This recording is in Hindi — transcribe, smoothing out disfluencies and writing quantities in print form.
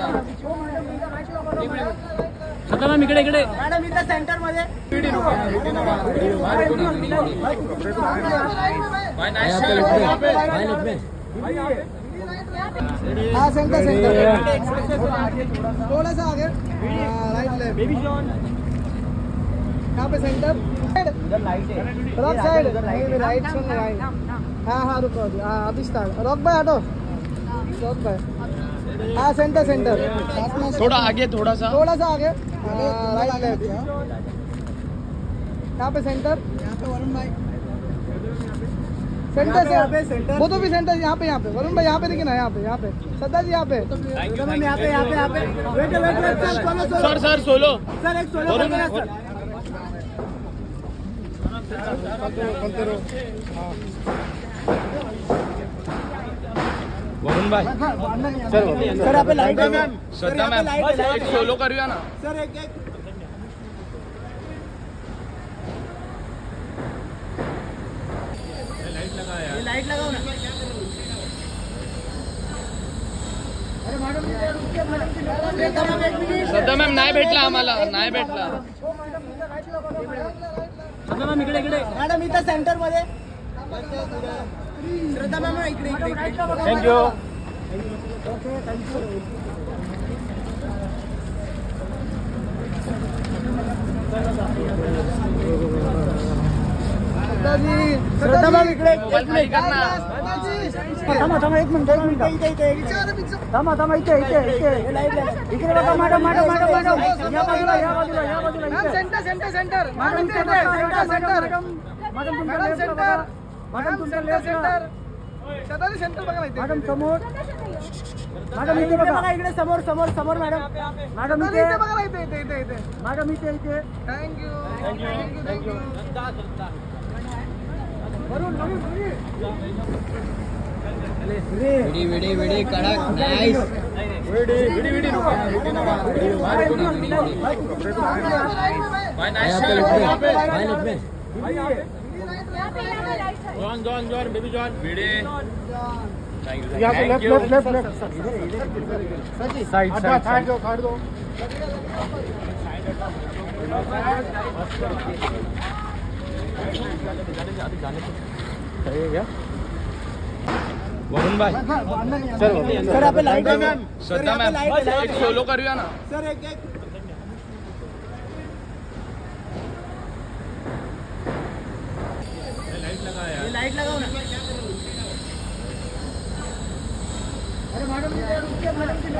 श्रद्धा मैम इकडे इकडे मॅडम इथं सेंटर मध्ये सेंटर थोड़ा सा आगे राइट बेबी जॉन कहाँ पे सेंटर उधर लाइट है रॉक साइड राइट सुन राइट हाँ हाँ रुको अभी स्टार्ट रॉक भाई हटो रॉक भाई हाँ सेंटर सेंटर थोड़ा सा आगे राइट लेफ्ट यहाँ पे सेंटर वरुण भाई सेंटर से वो तो भी सेंटर यहाँ पे वरुण भाई यहाँ पे देखिए ना यहाँ पे श्रद्धा जी यहाँ पे सर सोलो वरुण भाई सर आप लाइट मैम श्रद्धा मैम एक सोलो करूया ना सर एक लाइट लगाओ ना अरे मॅडम श्रद्धा मैम नाही भेटला आम्हाला श्रद्धा मैम इकडे मॅडम इथं सेंटर मध्ये Shraddha ma'am thank you Shraddha ma'am इकडे सेंटर मॅडम सेंटर सदाजी सेंटर बघा मॅडम समोर मॅडम इथे बघा इकडे समोर मॅडम इथे बघा इथे मॅडम इथे थँक्यू विडी कडक नाइस विडी रुको John baby John Bhide left side दो वरुण भाई सर आप लाइट मैम श्रद्धा मैम एक सोलो करूया ना सर एक लाइट लगाओ ना अरे मॅडम